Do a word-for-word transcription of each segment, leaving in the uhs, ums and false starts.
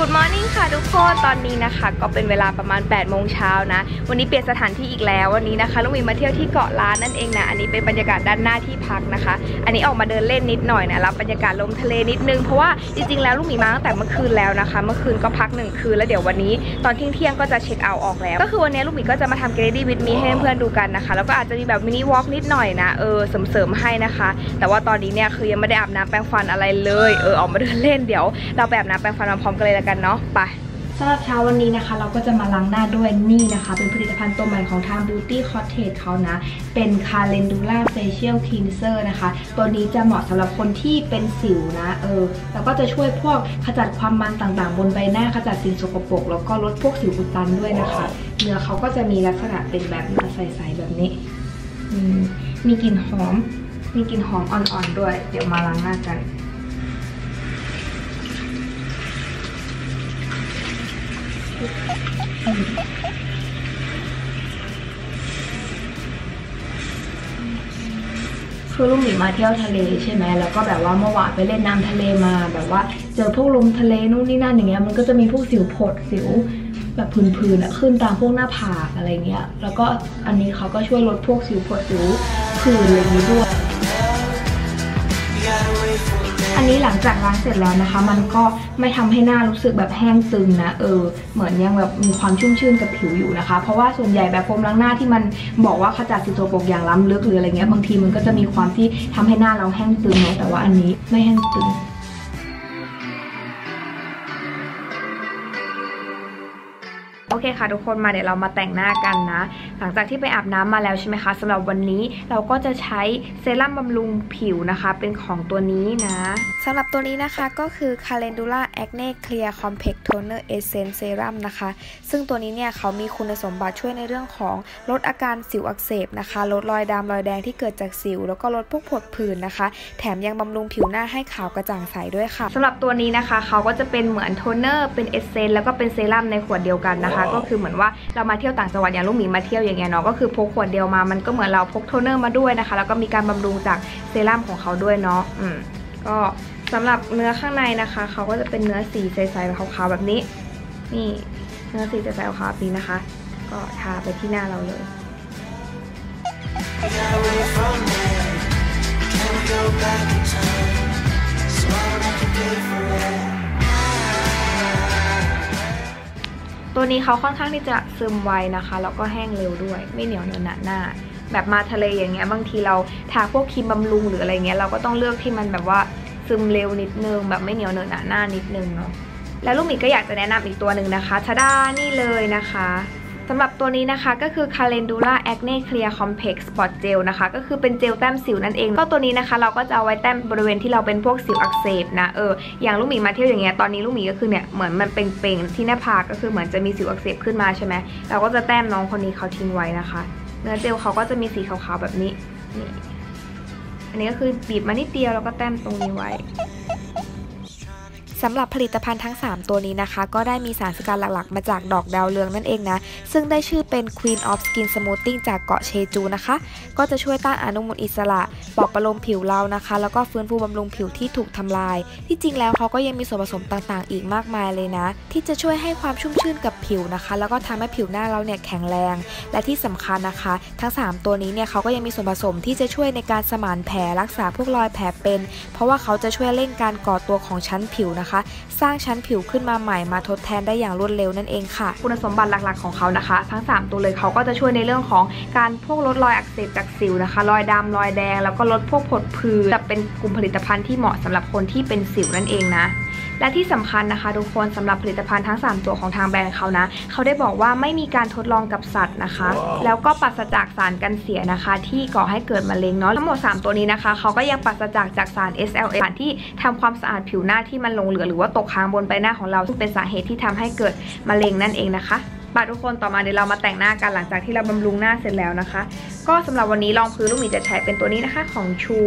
Good morning ค่ะทุกคนตอนนี้นะคะก็เป็นเวลาประมาณแปดโมงเช้านะวันนี้เปลี่ยนสถานที่อีกแล้ววันนี้นะคะลูกมีมาเที่ยวที่เกาะล้านนั่นเองนะอันนี้เป็นบรรยากาศด้านหน้าที่พักนะคะอันนี้ออกมาเดินเล่นนิดหน่อยนะรับบรรยากาศลมทะเลนิดนึงเพราะว่าจริงๆแล้วลูกมีมาตั้งแต่เมื่อคืนแล้วนะคะเมื่อคืนก็พักหนึ่งคืนแล้วเดี๋ยววันนี้ตอนเที่ยงๆก็จะเช็คเอาท์ออกแล้วก็คือวันนี้ลูกมีก็จะมาทำ Get Ready With Me ให้เพื่อนๆดูกันนะคะแล้วก็อาจจะมีแบบมินิวอล์กนิดหน่อยนะเออเสริมๆให้นะคะแต่ว่าตอนนี้เนี่ยคือยังไม่ได้อาบน้ำแปรงฟันอะไรเลยเออออกมาเดินเล่นเดี๋ยวเราไปอาบน้ำแปรงฟันพร้อมกันเลยละกันเนาะไปสำหรับเช้าวันนี้นะคะเราก็จะมาล้างหน้าด้วยนี่นะคะเป็นผลิตภัณฑ์ตัวใหม่ของทาง Beauty Cottage เขานะเป็น Calendula Facial Cleanser นะคะตัวนี้จะเหมาะสำหรับคนที่เป็นสิวนะเออแล้วก็จะช่วยพวกขจัดความมันต่างๆบนใบหน้าขจัดสิ่งสกปรกแล้วก็ลดพวกสิวอุดตันด้วยนะคะเนื้อเขาก็จะมีลักษณะเป็นแบบเนื้อใสๆแบบนี้อืมมีกลิ่นหอมมีกลิ่นหอมอ่อนๆด้วยเดี๋ยวมาล้างหน้ากันคือลูกหมีมาเที่ยวทะเลใช่ไหมแล้วก็แบบว่าเมื่อวานไปเล่นน้ำทะเลมาแบบว่าเจอพวกลมทะเลนู่นนี่นั่นอย่างเงี้ยมันก็จะมีพวกสิวผดสิวแบบพื้นๆอะขึ้นตามพวกหน้าผากอะไรเงี้ยแล้วก็อันนี้เขาก็ช่วยลดพวกสิวผดสิวผื่นอะไรนี้ด้วยอันนี้หลังจากล้างเสร็จแล้วนะคะมันก็ไม่ทำให้หน้ารู้สึกแบบแห้งตึงนะเออเหมือนยังแบบมีความชุ่มชื่นกับผิวอยู่นะคะเพราะว่าส่วนใหญ่แบบโฟมล้างหน้าที่มันบอกว่าขจัดสิ่งสกปรกอย่างล้ำลึกหรืออะไรเงี้ยบางทีมันก็จะมีความที่ทำให้หน้าเราแห้งตึงนะแต่ว่าอันนี้ไม่แห้งตึงโอเคค่ะทุกคนมาเดี๋ยวเรามาแต่งหน้ากันนะหลังจากที่ไปอาบน้ำมาแล้วใช่ไหมคะสำหรับวันนี้เราก็จะใช้เซรั่มบำรุงผิวนะคะเป็นของตัวนี้นะสำหรับตัวนี้นะคะก็คือ Calendula Acne Clear Complex Toner Essence Serum นะคะซึ่งตัวนี้เนี่ยเขามีคุณสมบัติช่วยในเรื่องของลดอาการสิวอักเสบนะคะลดรอยดำรอยแดงที่เกิดจากสิวแล้วก็ลดพวกผดผื่นนะคะแถมยังบำรุงผิวหน้าให้ขาวกระจ่างใสด้วยค่ะสำหรับตัวนี้นะคะเขาก็จะเป็นเหมือนโทนเนอร์เป็นเอสเซนส์แล้วก็เป็นเซรั่มในขวดเดียวกันนะคะก็คือเหมือนว่าเรามาเที่ยวต่างจังหวัดอย่างลูกหมีมาเที่ยวอย่างเงี้ยเนาะก็คือพกขวดเดียวมามันก็เหมือนเราพกโทนเนอร์มาด้วยนะคะแล้วก็มีการบำรุงจากเซรั่มของเขาด้วยเนาะอืมก็สำหรับเนื้อข้างในนะคะเขาก็จะเป็นเนื้อสีใสๆขาวๆแบบนี้นี่เนื้อสีใสๆขาวๆแบบนี้นะคะก็ทาไปที่หน้าเราเลยตัวนี้เขาค่อนข้างที่จะซึมไวนะคะแล้วก็แห้งเร็วด้วยไม่เหนียวเหนอะหนะหน้าแบบมาทะเลอย่างเงี้ยบางทีเราทาพวกครีมบำรุงหรืออะไรเงี้ยเราก็ต้องเลือกที่มันแบบว่าซึมเร็วนิดนึงแบบไม่เหนียวเหนอะหนะหน้านิดนึงเนาะแล้วลูกหมีก็อยากจะแนะนำอีกตัวหนึ่งนะคะชาด้านี่เลยนะคะสำหรับตัวนี้นะคะก็คือ Calendula Acne Clear Complex Spot Gel นะคะก็คือเป็นเจลแต้มสิวนั่นเองก็ตัวนี้นะคะเราก็จะเอาไว้แต้มบริเวณที่เราเป็นพวกสิวอักเสบนะเอออย่างลูกหมีมาเที่ยวอย่างเงี้ยตอนนี้ลูกหมีก็คือเนี่ยเหมือนมันเป่งๆที่หน้าผากก็คือเหมือนจะมีสิวอักเสบขึ้นมาใช่ไหมเราก็จะแต้มน้องคนนี้เขาทิ้งไว้นะคะเนื้อเจลเขาก็จะมีสีขาวๆแบบนี้นี่อันนี้ก็คือบีบมานิดเดียวแล้วก็แต้มตรงนี้ไว้สำหรับผลิตภัณฑ์ทั้งสามตัวนี้นะคะก็ได้มีสารสกัดหลักๆมาจากดอกดาวเรืองนั่นเองนะซึ่งได้ชื่อเป็น Queen of Skin Smoothing จากเกาะเชจูนะคะก็จะช่วยต้านอนุมูลอิสระปลอบประโลมผิวเรานะคะแล้วก็ฟื้นฟูบำรุงผิวที่ถูกทำลายที่จริงแล้วเขาก็ยังมีส่วนผสมต่างๆอีกมากมายเลยนะที่จะช่วยให้ความชุ่มชื่นกับผิวนะคะแล้วก็ทำให้ผิวหน้าเราเนี่ยแข็งแรงและที่สำคัญนะคะทั้งสามตัวนี้เนี่ยเขาก็ยังมีส่วนผสมที่จะช่วยในการสมานแผลรักษาพวกรอยแผลเป็นเพราะว่าเขาจะช่วยเร่งการก่อตัวของชั้นผิวสร้างชั้นผิวขึ้นมาใหม่มาทดแทนได้อย่างรวดเร็วนั่นเองค่ะคุณสมบัติหลักๆของเขานะคะทั้งสามตัวเลยเขาก็จะช่วยในเรื่องของการพวกลดรอยอักเสบจากสิวนะคะรอยดำรอยแดงแล้วก็ลดพวกผดผื่นจะเป็นกลุ่มผลิตภัณฑ์ที่เหมาะสำหรับคนที่เป็นสิวนั่นเองนะและที่สำคัญนะคะทุกคนสำหรับผลิตภัณฑ์ทั้งสามตัวของทางแบรนด์เขานะเขาได้บอกว่าไม่มีการทดลองกับสัตว์นะคะ wow. แล้วก็ปราศจากสารกันเสียนะคะที่ก่อให้เกิดมะเร็งเนาะทั้งหมดสามตัวนี้นะคะเขาก็ยังปราศจากจากสาร เอส แอล เอ ที่ทำความสะอาดผิวหน้าที่มันลงเหลือหรือว่าตกค้างบนใบหน้าของเราซึ่งเป็นสาเหตุที่ทำให้เกิดมะเร็งนั่นเองนะคะมาทุกคนต่อมาเดี๋ยวเรามาแต่งหน้ากันหลังจากที่เราบำรุงหน้าเสร็จแล้วนะคะก็สำหรับวันนี้รองพื้นลูกหมีจะใช้เป็นตัวนี้นะคะของชู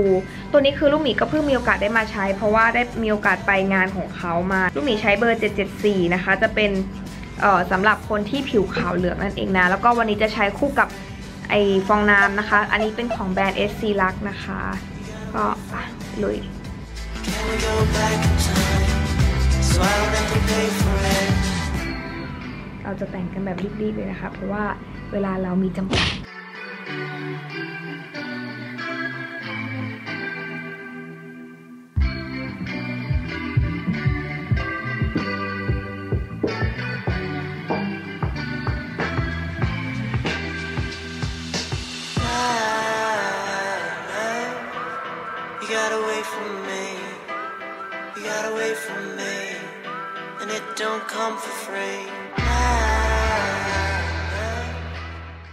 ตัวนี้คือลูกหมีก็เพิ่งมีโอกาสได้มาใช้เพราะว่าได้มีโอกาสไปงานของเขามาลูกหมีใช้เบอร์เจ็ดเจ็ดสี่นะคะจะเป็นเอ่อสำหรับคนที่ผิวขาวเหลืองนั่นเองนะแล้วก็วันนี้จะใช้คู่กับไอฟองน้ำนะคะอันนี้เป็นของแบรนด์ เอส ซี Luxนะคะก็ลุย เราจะแต่งกันแบบรีบๆเลยนะคะเพราะว่าเวลาเรามีจำกัด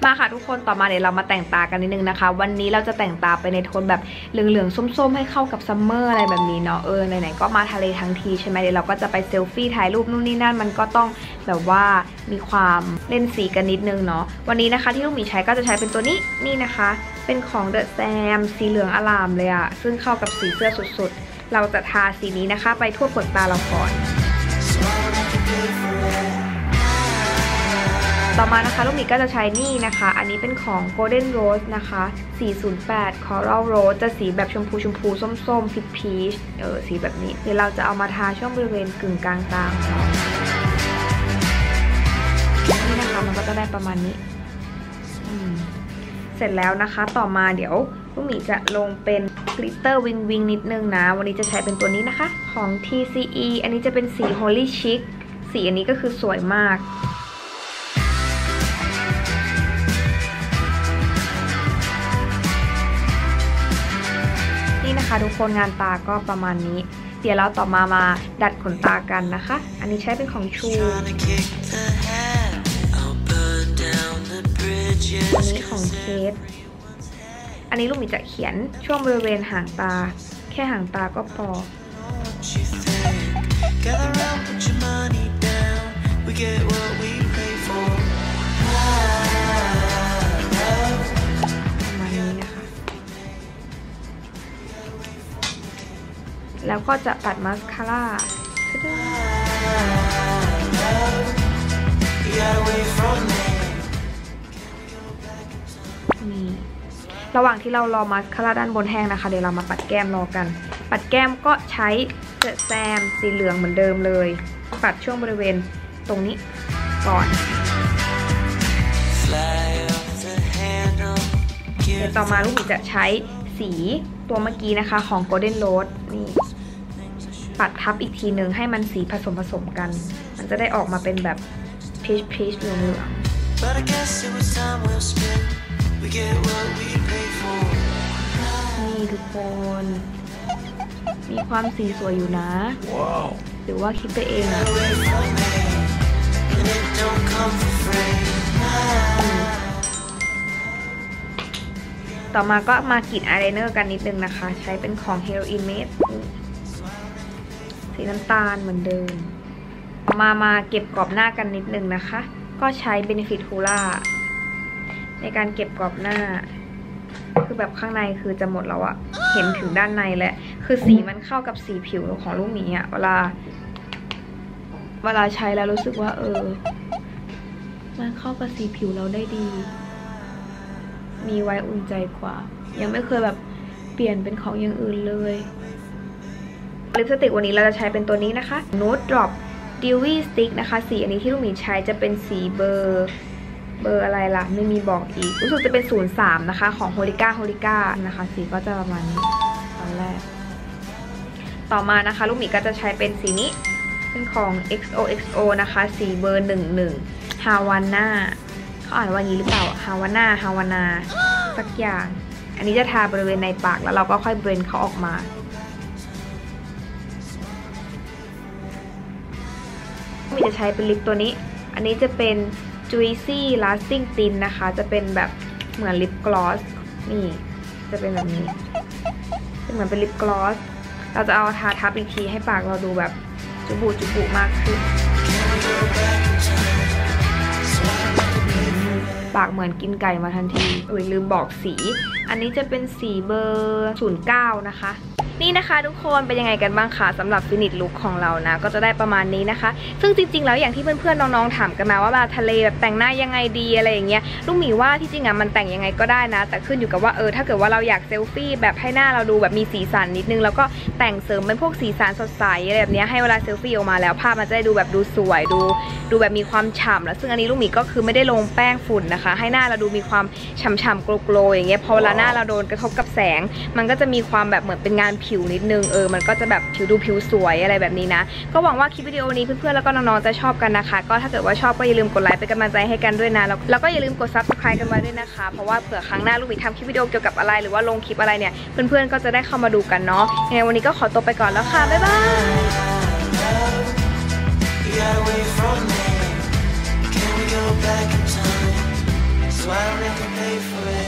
มาค่ะทุกคนต่อมาเนี่ยเรามาแต่งตากันนิดนึงนะคะวันนี้เราจะแต่งตาไปในโทนแบบเหลืองๆส้มๆให้เข้ากับซัมเมอร์อะไรแบบนี้เนาะเออไหนๆก็มาทะเลทั้งทีใช่ไหมเดี๋ยวเราก็จะไปเซลฟี่ถ่ายรูปนู่นนี่นั่นมันก็ต้องแบบว่ามีความเล่นสีกันนิดนึงเนาะวันนี้นะคะที่ลูกหมีใช้ก็จะใช้เป็นตัวนี้นี่นะคะเป็นของ The Sam สีเหลืองอลามเลยอะซึ่งเข้ากับสีเสื้อสุดๆเราจะทาสีนี้นะคะไปทั่วขนตาเราก่อนต่อมานะคะลูกหมีก็จะใช้นี่นะคะอันนี้เป็นของ Golden Rose นะคะสี่ศูนย์แปด Coral Rose จะสีแบบชมพูชมพูส้มๆพีชๆเออสีแบบนี้เดี๋ยวเราจะเอามาทาช่วงบริเวณกึ่งกลางตานี่นะคะมันก็จะได้ประมาณนี้เสร็จแล้วนะคะต่อมาเดี๋ยวลูกหมีจะลงเป็นกลิตเตอร์วิงวิงนิดนึงนะวันนี้จะใช้เป็นตัวนี้นะคะของ ที ซี อี อันนี้จะเป็นสี Holy Chic สีอันนี้ก็คือสวยมากทุกคนงานตาก็ประมาณนี้เดี๋ยวเราต่อมามาดัดขนตากันนะคะอันนี้ใช้เป็นของชูอันนี้ของเคสอันนี้ลูกมีจะเขียนช่วงบริเวณหางตาแค่หางตาก็พอแล้วก็จะปัดมาสคาร่านี่ระหว่างที่เรารอมาสคาร่าด้านบนแห้งนะคะเดี๋ยวเรามาปัดแก้มรอกันปัดแก้มก็ใช้เจลแซมสีเหลืองเหมือนเดิมเลยปัดช่วงบริเวณตรงนี้ก่อนเดี๋ยวต่อมาลูกหมีจะใช้สีตัวเมื่อกี้นะคะของ Golden Rose นี่ปัดทับอีกทีหนึ่งให้มันสีผสมผสมกันมันจะได้ออกมาเป็นแบบพีชพีชเหลืองเหลืองนี่ทุกคนมีความสีสวยอยู่นะหรือว่าคิดไปเองนะต่อมาก็มากรีดอายไลเนอร์กันนิดนึงนะคะใช้เป็นของ Heroine Make สีน้ำตาลเหมือนเดิมต่อมามาเก็บกรอบหน้ากันนิดนึงนะคะก็ใช้ Benefit Hoola ในการเก็บกรอบหน้าคือแบบข้างในคือจะหมดแล้วอะเห็นถึงด้านในแหละคือสีมันเข้ากับสีผิวของลูกหมีอะเวลาเวลาใช้แล้วรู้สึกว่าเออมันเข้ากับสีผิวเราได้ดีมีไว้อุ่นใจกว่ายังไม่เคยแบบเปลี่ยนเป็นของอย่างอื่นเลยลิปสติกวันนี้เราจะใช้เป็นตัวนี้นะคะ Node Drop Dewy Stick นะคะสีอันนี้ที่ลูกหมีใช้จะเป็นสีเบอร์เบอร์อะไรล่ะไม่มีบอกอีกรู้สึกจะเป็นศูนย์สามนะคะของ Holika Holika นะคะสีก็จะประมาณนี้ตอนแรกต่อมานะคะลูกหมีก็จะใช้เป็นสีนี้เป็นของ เอ็กซ์ โอ เอ็กซ์ โอ นะคะสีเบอร์หนึ่งหนึ่ง Havanaเขาอ่านว่านี้หรือเปล่าฮาวานาฮาวานาสักอย่างอันนี้จะทาบริเวณในปากแล้วเราก็ค่อยเบรนเขาออกมามีจะใช้เป็นลิปตัวนี้อันนี้จะเป็น Juicy Lasting Tint นะคะจะเป็นแบบเหมือนลิปกลอสนี่จะเป็นแบบนี้เป็นเหมือนเป็นลิปกลอสเราจะเอาทาทับอีกทีให้ปากเราดูแบบจุบุจุบุมากขึ้นปากเหมือนกินไก่มาทันทีอุ้ยลืมบอกสีอันนี้จะเป็นสีเบอร์ศูนย์เก้านะคะ นี่นะคะทุกคนเป็นยังไงกันบ้างคะสำหรับฟินิชลุคของเรานะก็จะได้ประมาณนี้นะคะซึ่งจริงๆแล้วอย่างที่เพื่อนๆน้องๆถามกันมาว่ามาทะเลแบบแต่งหน้ายังไงดีอะไรอย่างเงี้ยลูกหมีว่าที่จริงอ่ะมันแต่งยังไงก็ได้นะแต่ขึ้นอยู่กับว่าเออถ้าเกิดว่าเราอยากเซลฟี่แบบให้หน้าเราดูแบบมีสีสันนิดนึงแล้วก็แต่งเสริมเป็นพวกสีสันสดใสอะไรแบบนี้ให้เวลาเซลฟี่ออกมาแล้วภาพมันจะได้ดูแบบดูสวยดูดูแบบมีความฉ่ำแล้วซึ่งอันนี้ลูกหมีก็คือไม่ได้ลงแป้งฝุ่นนะคะให้หน้าเราดูมีความฉ่ำๆโกลว์ๆอย่างเงี้ยพอเวลาหน้าเราโดนกระทบกับแสงมันก็จะมีความแบบเหมือนเป็นงานผิวนิดนึงเออมันก็จะแบบผิวดูผิวสวยอะไรแบบนี้นะก็หวังว่าคลิปวิดีโอนี้เพื่อนๆแล้วก็น้องๆจะชอบกันนะคะก็ถ้าเกิดว่าชอบก็อย่าลืมกดไลค์เป็นกำลังใจให้กันด้วยนะแล้วก็อย่าลืมกด ซับสไครบ์ กันไว้ด้วยนะคะเพราะว่าเผื่อครั้งหน้าลูกหมีทำคลิปวิดีโอเกี่ยวกับอะไรหรือว่าลงคลิปอะไรเนี่ยเพื่อนๆก็จะได้เข้ามาดูกันเนาะยังไงวันนี้ก็ขอตัวไปก่อนแล้วค่ะบ๊ายบาย